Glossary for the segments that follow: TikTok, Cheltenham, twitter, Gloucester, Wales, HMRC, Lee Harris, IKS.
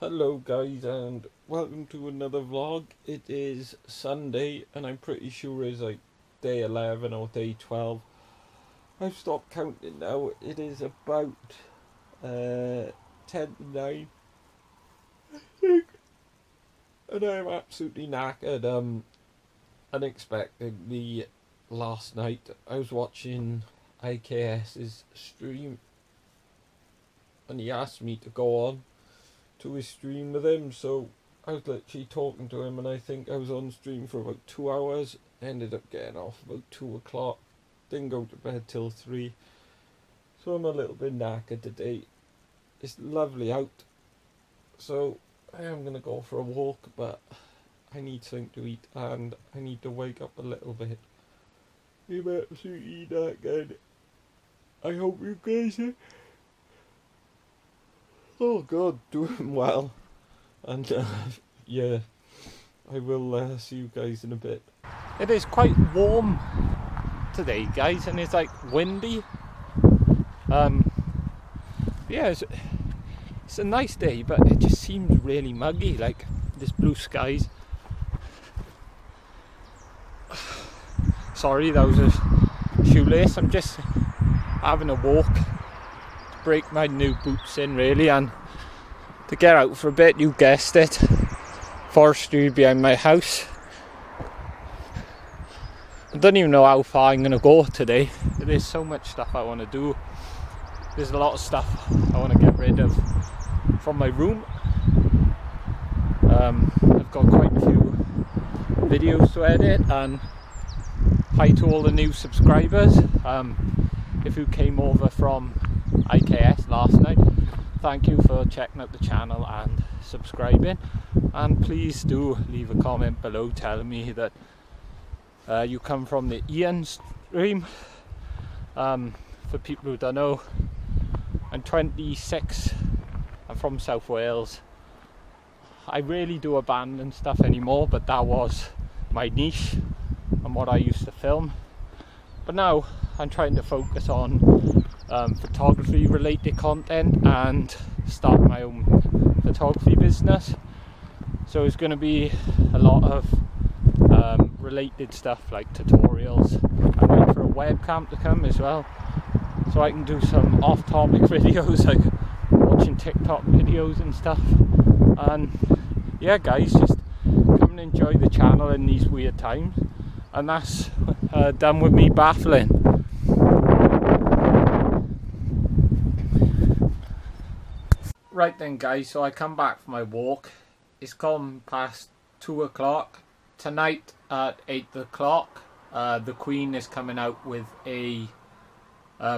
Hello guys and welcome to another vlog. It is Sunday and I'm pretty sure it's like day 11 or day 12. I've stopped counting now. It is about 10 to 9 and I'm absolutely knackered. Unexpectedly last night I was watching IKS's stream and he asked me to go on to his stream with him, so I was literally talking to him and I think I was on stream for about 2 hours, ended up getting off about 2 o'clock, didn't go to bed till 3, so I'm a little bit knackered today. It's lovely out, so I am going to go for a walk, but I need something to eat and I need to wake up a little bit. I'm absolutely knackered. I hope you guys are doing well, and yeah, I will see you guys in a bit. It is quite warm today guys, and it's like windy. Yeah, it's a nice day, but it just seems really muggy, like this blue skies. Sorry, that was a shoelace. I'm just having a walk, break my new boots in really and to get out for a bit. You guessed it, forestry behind my house. I don't even know how far I'm gonna go today. There's so much stuff I want to do. There's a lot of stuff I want to get rid of from my room. I've got quite a few videos to edit, and hi to all the new subscribers. If you came over from IKS last night, thank you for checking out the channel and subscribing, and please do leave a comment below telling me that you come from the Ian stream. For people who don't know, I'm 26, I'm from South Wales. I really do abandon stuff anymore, but that was my niche and what I used to film, but now I'm trying to focus on photography related content and start my own photography business. So it's going to be a lot of related stuff like tutorials. I'm waiting for a webcam to come as well, so I can do some off topic videos like watching TikTok videos and stuff. And yeah guys, just come and enjoy the channel in these weird times, and that's done with me baffling. Right then guys, so I come back from my walk. It's gone past 2 o'clock. Tonight at 8 o'clock, the Queen is coming out with a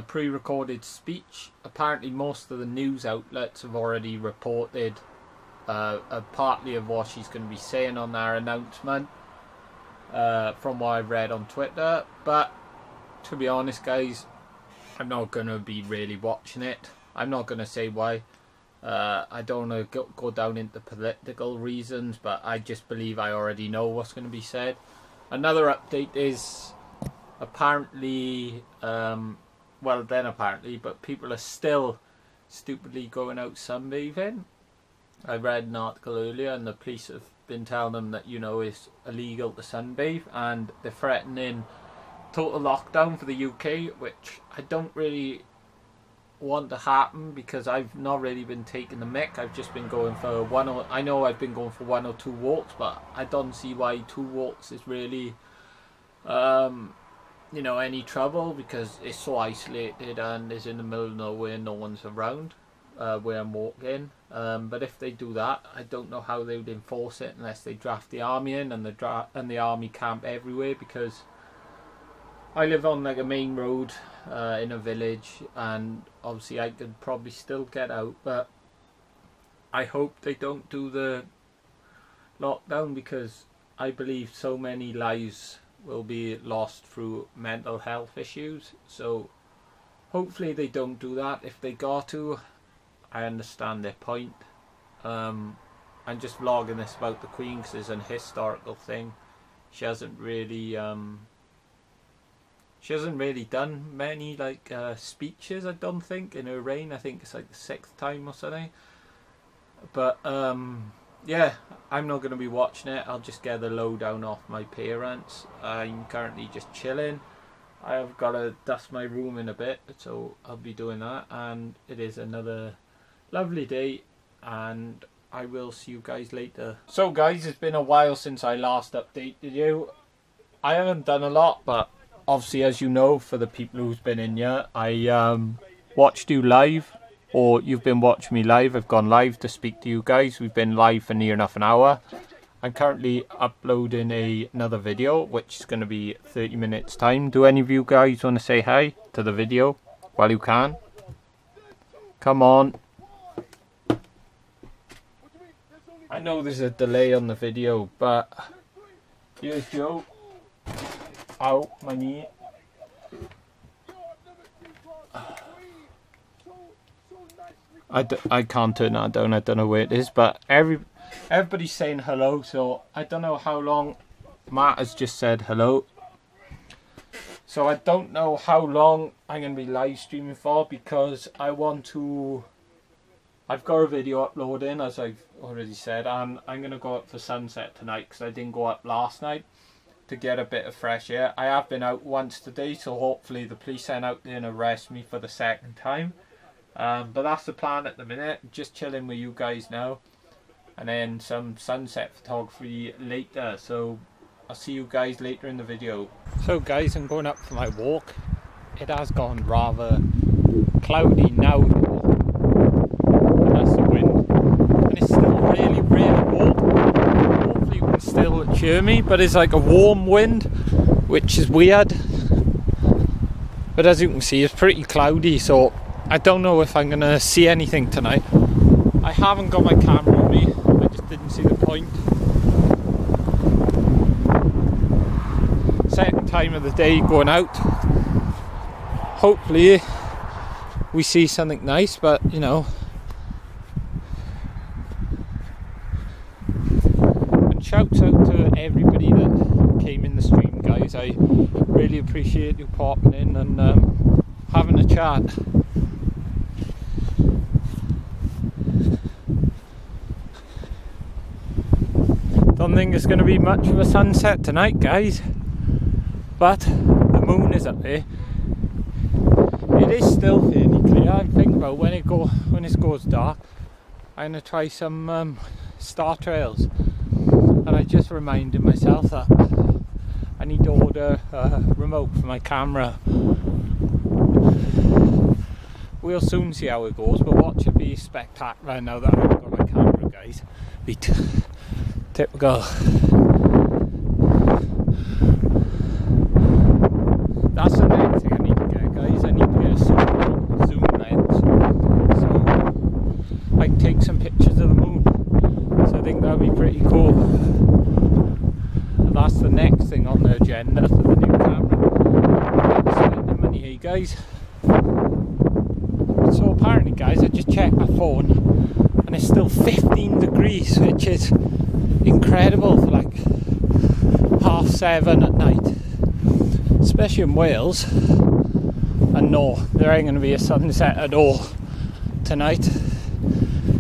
pre-recorded speech. Apparently most of the news outlets have already reported partly of what she's going to be saying on their announcement, from what I've read on Twitter. But to be honest guys, I'm not going to be really watching it. I'm not going to say why. I don't want to go down into political reasons, but I just believe I already know what's going to be said. Another update is apparently, but people are still stupidly going out sunbathing. I read an article earlier and the police have been telling them that, you know, it's illegal to sunbathe, and they're threatening total lockdown for the UK, which I don't really want to happen, because I've not really been taking the mick. I've just been going for one or two walks, but I don't see why 2 walks is really you know, any trouble, because it's so isolated and it's in the middle of nowhere, no one's around where I'm walking. But if they do that, I don't know how they would enforce it unless they draft the army in, and the army camp everywhere, because I live on like a main road in a village, and obviously I could probably still get out, but I hope they don't do the lockdown, because I believe so many lives will be lost through mental health issues. So hopefully they don't do that. If they got to, I understand their point. I'm just vlogging this about the Queen because it's an historical thing. She hasn't really done many like speeches, I don't think, in her reign. I think it's like the 6th time or something. But yeah, I'm not going to be watching it. I'll just get the lowdown off my parents. I'm currently just chilling. I have got to dust my room in a bit, so I'll be doing that. And it is another lovely day, and I will see you guys later. So guys, it's been a while since I last updated you. I haven't done a lot, but obviously, as you know, for the people who's been in here, I watched you live, or you've been watching me live. I've gone live to speak to you guys. We've been live for near enough an hour. I'm currently uploading another video, which is going to be 30 minutes time. Do any of you guys want to say hi to the video? Well, you can. Come on. I know there's a delay on the video, but here's Joe. Ow, my knee. I can't turn that down. I don't know where it is, but everybody's saying hello, so I don't know how long. Matt has just said hello, so I don't know how long I'm going to be live streaming for, because I want to, I've got a video uploading, as I've already said, and I'm going to go up for sunset tonight because I didn't go up last night, to get a bit of fresh air. I have been out once today, so hopefully the police aren't out there and arrest me for the second time. But that's the plan at the minute. Just chilling with you guys now, and then some sunset photography later. So I'll see you guys later in the video. So guys, I'm going up for my walk. It has gone rather cloudy now, and that's the wind, and it's still really, really warm. Hopefully you can still hear me, but it's like a warm wind, which is weird. But as you can see, it's pretty cloudy, so I don't know if I'm going to see anything tonight. I haven't got my camera on me, I just didn't see the point. Second time of the day going out. Hopefully we see something nice, but you know. And shouts out to everybody that came in the stream, guys. I really appreciate you popping in and having a chat. Don't think it's going to be much of a sunset tonight, guys, but the moon is up there. It is still fairly clear. I think about when it goes dark, I'm going to try some star trails. And I just reminded myself that I need to order a remote for my camera. We'll soon see how it goes, but watch it be spectacular now that I've got my camera, guys. Typical. That's the next thing I need to get, guys. I need to get a zoom lens, so I can take some pictures of the moon. So I think that would be pretty cool. And that's the next thing on the agenda for the new camera. I'm spending the money here, guys. So apparently, guys, I just checked my phone, and it's still 15 degrees, which is incredible for like 7:30 at night, especially in Wales. And no, there ain't going to be a sunset at all tonight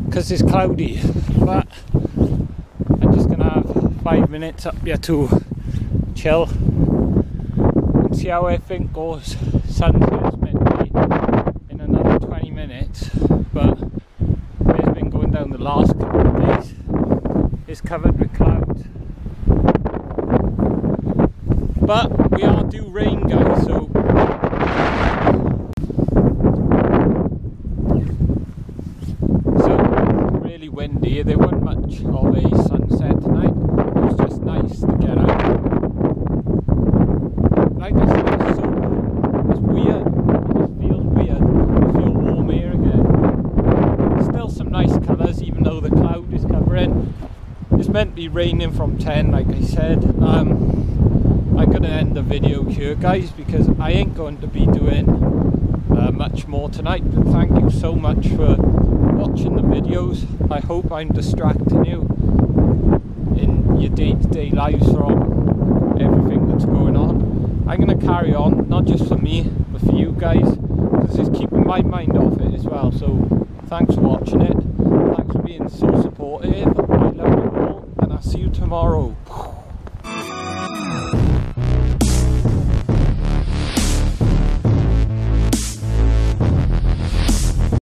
because it's cloudy, but I'm just going to have 5 minutes up here to chill and see how everything goes. Sunset's meant to be in another 20 minutes, but it's been going down the last couple of days. It's covered with clouds, but we are due rain, guys, so really windy. There wasn't much of a sunset tonight. It was just nice to get out. Like I said, it's so cool. It's weird. It just feels weird. I feel warm air again. Still some nice colours, even though the cloud is covering. It's meant to be raining from 10, like I said. I'm going to end the video here, guys, because I ain't going to be doing much more tonight. But thank you so much for watching the videos. I hope I'm distracting you in your day-to-day lives from everything that's going on. I'm going to carry on, not just for me, but for you guys, because it's keeping my mind off it as well. So thanks for watching it. Thanks for being so supportive. I love you all, and I'll see you tomorrow.